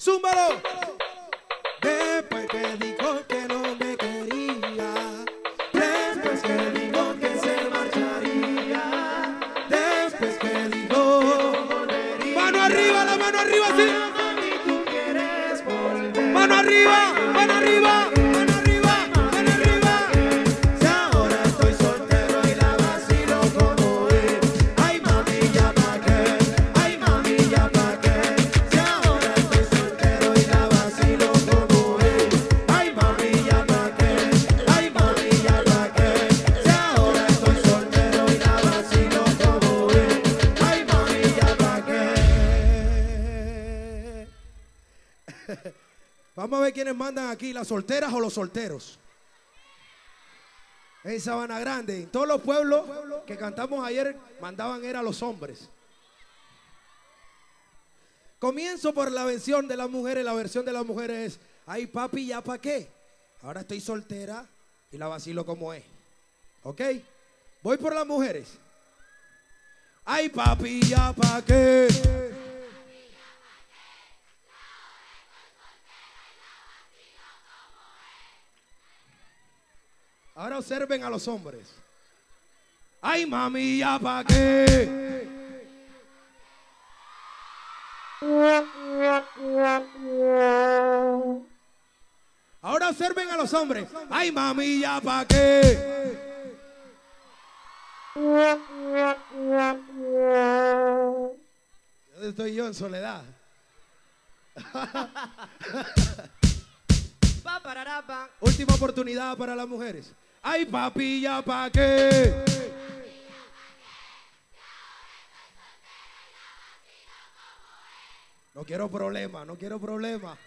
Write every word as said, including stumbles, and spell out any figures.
¡Zúmbalo! Después que dijo que no me quería, después que dijo que se marcharía, después que dijo volvería. ¡Mano arriba, la mano arriba, sí! Tú quieres volver. ¡Mano arriba, mano arriba! Vamos a ver quiénes mandan aquí, las solteras o los solteros. En Sabana Grande, en todos los pueblos que cantamos ayer, mandaban era a los hombres. Comienzo por la versión de las mujeres. La versión de las mujeres es: ay papi, ¿ya pa' qué? Ahora estoy soltera y la vacilo como es. ¿Ok? Voy por las mujeres. Ay papi, ¿ya pa' qué? Ahora observen a los hombres. Ay, mami, ¿ya pa' qué? Ahora observen a los hombres. Ay, mami, ¿ya pa' qué? ¿Dónde estoy yo en soledad? Última oportunidad para las mujeres. Ay papi, ¿ya pa' qué? No quiero problema, no quiero problema.